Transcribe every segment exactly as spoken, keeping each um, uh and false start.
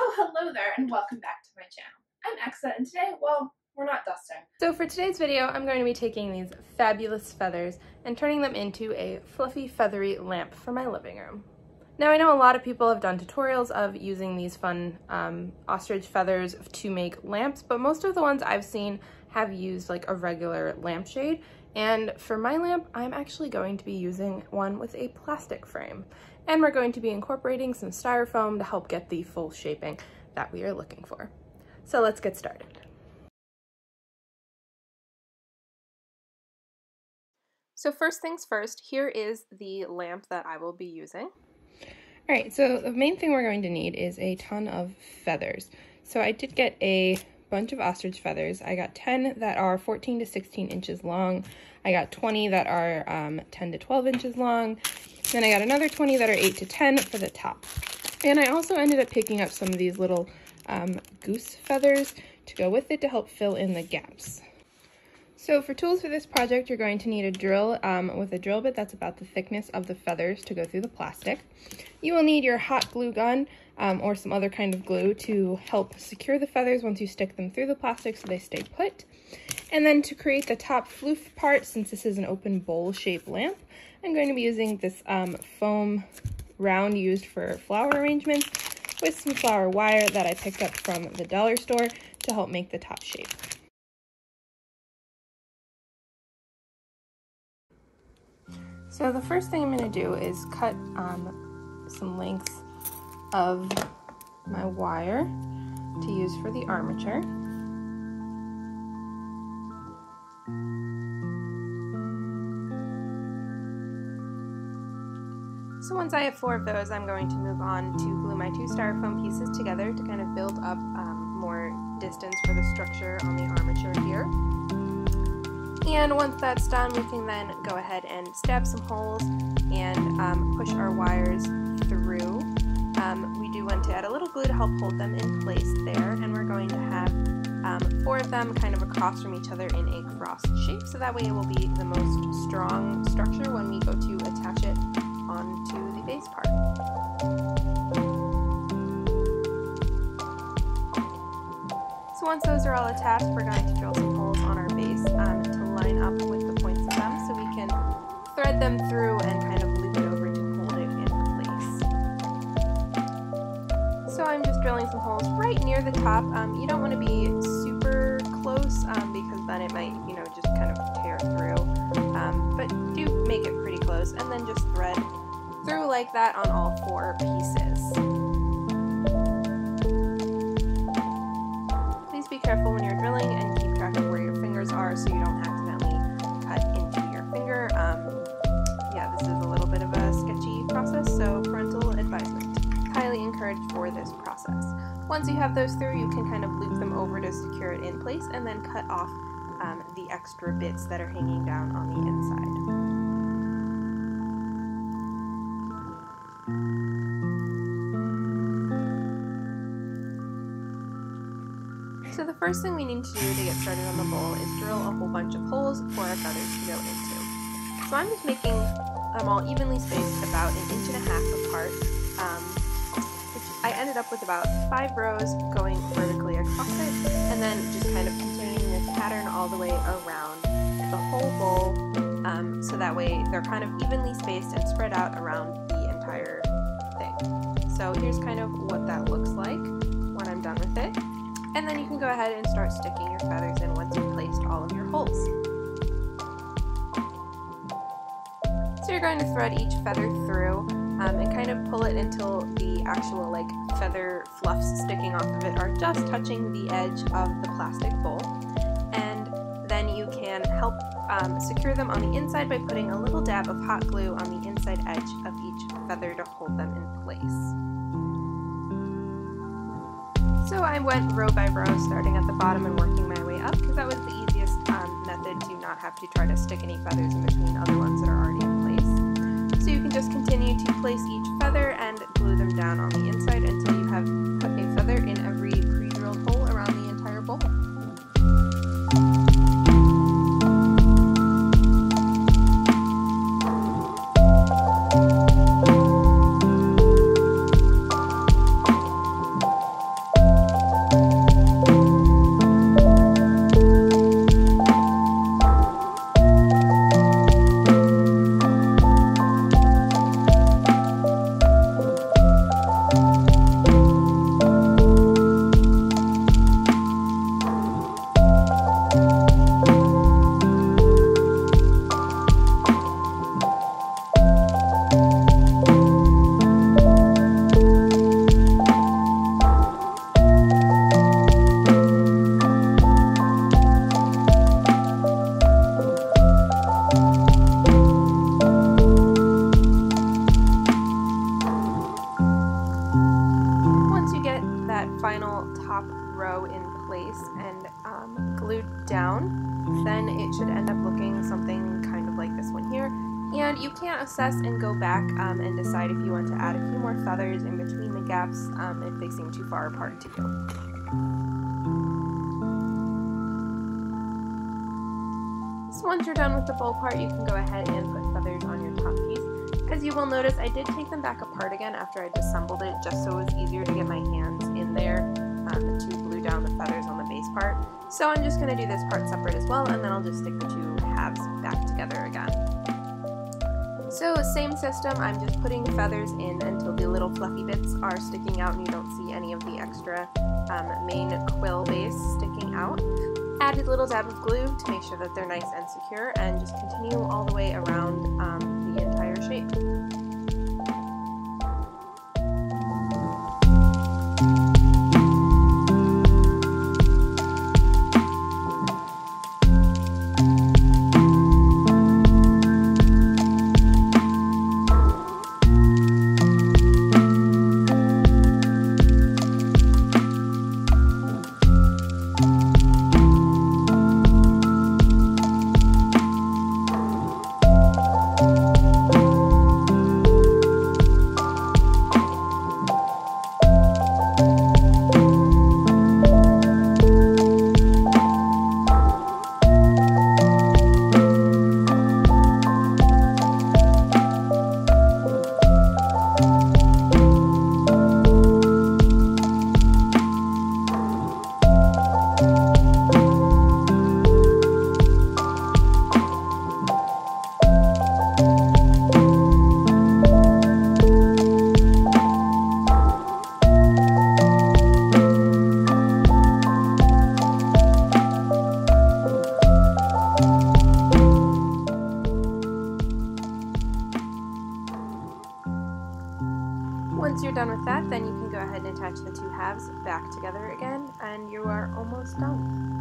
Oh, hello there, and welcome back to my channel. I'm Exa, and today, well, we're not dusting. So for today's video, I'm going to be taking these fabulous feathers and turning them into a fluffy, feathery lamp for my living room. Now, I know a lot of people have done tutorials of using these fun um, ostrich feathers to make lamps, but most of the ones I've seen have used like a regular lampshade. And for my lamp, I'm actually going to be using one with a plastic frame. And we're going to be incorporating some styrofoam to help get the full shaping that we are looking for. So let's get started. So first things first, here is the lamp that I will be using. All right, so the main thing we're going to need is a ton of feathers. So I did get a bunch of ostrich feathers. I got ten that are fourteen to sixteen inches long. I got twenty that are um, ten to twelve inches long. Then I got another twenty that are eight to ten for the top. And I also ended up picking up some of these little um, goose feathers to go with it to help fill in the gaps. So for tools for this project, you're going to need a drill um, with a drill bit that's about the thickness of the feathers to go through the plastic. You will need your hot glue gun um, or some other kind of glue to help secure the feathers once you stick them through the plastic so they stay put. And then to create the top floof part, since this is an open bowl-shaped lamp, I'm going to be using this um, foam round used for flower arrangements with some flower wire that I picked up from the dollar store to help make the top shape. So the first thing I'm going to do is cut um, some lengths of my wire to use for the armature. So once I have four of those, I'm going to move on to glue my two styrofoam pieces together to kind of build up um, more distance for the structure on the armature here. And once that's done, we can then go ahead and stab some holes and um, push our wires through. Um, we do want to add a little glue to help hold them in place there, and we're going to have um, four of them kind of across from each other in a crossed shape, so that way it will be the most strong structure when we go to attach it onto the base part. Once those are all attached, we're going to drill some holes on our base um, to line up with the points of them so we can thread them through and kind of loop it over to hold it in place. So I'm just drilling some holes right near the top. Um, you don't want to be super close um, because then it might, you know, just kind of tear through, um, but do make it pretty close, and then just thread through like that on all four pieces. Careful when you're drilling and keep track of where your fingers are so you don't accidentally cut into your finger. Um, yeah, this is a little bit of a sketchy process, so parental advisement. Highly encouraged for this process. Once you have those through, you can kind of loop them over to secure it in place and then cut off um, the extra bits that are hanging down on the inside. So the first thing we need to do to get started on the bowl is drill a whole bunch of holes for our feathers to go into. So I'm just making them all evenly spaced about an inch and a half apart, um, which I ended up with about five rows going vertically across it, and then just kind of continuing this pattern all the way around the whole bowl, um, so that way they're kind of evenly spaced and spread out around the entire thing. So here's kind of what that looks like when I'm done with it. And then you can go ahead and start sticking your feathers in once you've placed all of your holes. So you're going to thread each feather through um, and kind of pull it until the actual like feather fluffs sticking off of it are just touching the edge of the plastic bowl. And then you can help um, secure them on the inside by putting a little dab of hot glue on the inside edge of each feather to hold them in place. So I went row by row, starting at the bottom and working my way up, because that was the easiest um, method to not have to try to stick any feathers in between other ones that are already in place. So you can just continue to place each feather and glue them down on the inside until you have put a feather in every pre-drilled hole around the entire bowl. And you can assess and go back um, and decide if you want to add a few more feathers in between the gaps um, if they seem too far apart to you. So once you're done with the bowl part, you can go ahead and put feathers on your top piece. As you will notice, I did take them back apart again after I disassembled it, just so it was easier to get my hands in there um, to glue down the feathers on the base part. So I'm just going to do this part separate as well, and then I'll just stick the two halves back together again. So same system, I'm just putting feathers in until the little fluffy bits are sticking out and you don't see any of the extra um, main quill base sticking out. Add a little dab of glue to make sure that they're nice and secure, and just continue all the way around um, the entire shape. Once you're done with that, then you can go ahead and attach the two halves back together again, and you are almost done.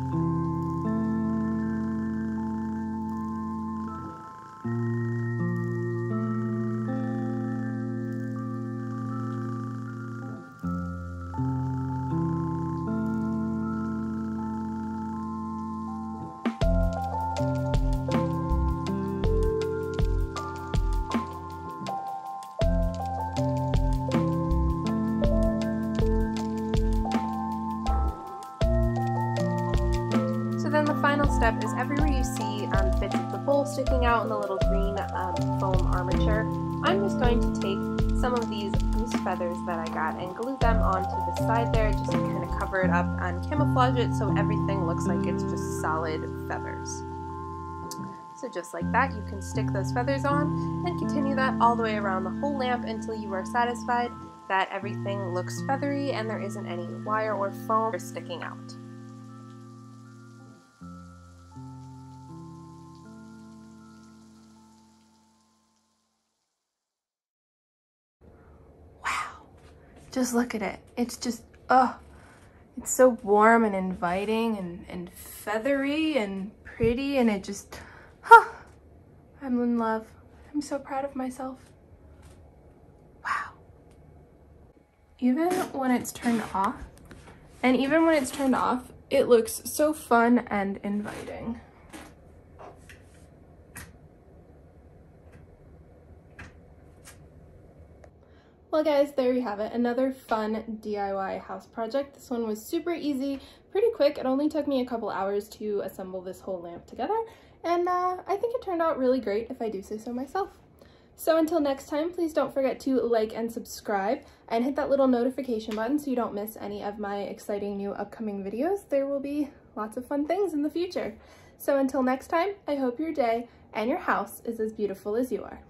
Then the final step is, everywhere you see um, bits of the bowl sticking out and the little green um, foam armature, I'm just going to take some of these goose feathers that I got and glue them onto the side there, just to kind of cover it up and camouflage it so everything looks like it's just solid feathers. So just like that, you can stick those feathers on and continue that all the way around the whole lamp until you are satisfied that everything looks feathery and there isn't any wire or foam sticking out. Just look at it. It's just, oh, it's so warm and inviting and, and feathery and pretty, and it just, huh, I'm in love. I'm so proud of myself. Wow. Even when it's turned off, and even when it's turned off, it looks so fun and inviting. Well guys, there you have it, another fun D I Y house project. This one was super easy, pretty quick. It only took me a couple hours to assemble this whole lamp together, and uh, I think it turned out really great, if I do say so myself. So until next time, please don't forget to like and subscribe, and hit that little notification button so you don't miss any of my exciting new upcoming videos. There will be lots of fun things in the future. So until next time, I hope your day and your house is as beautiful as you are.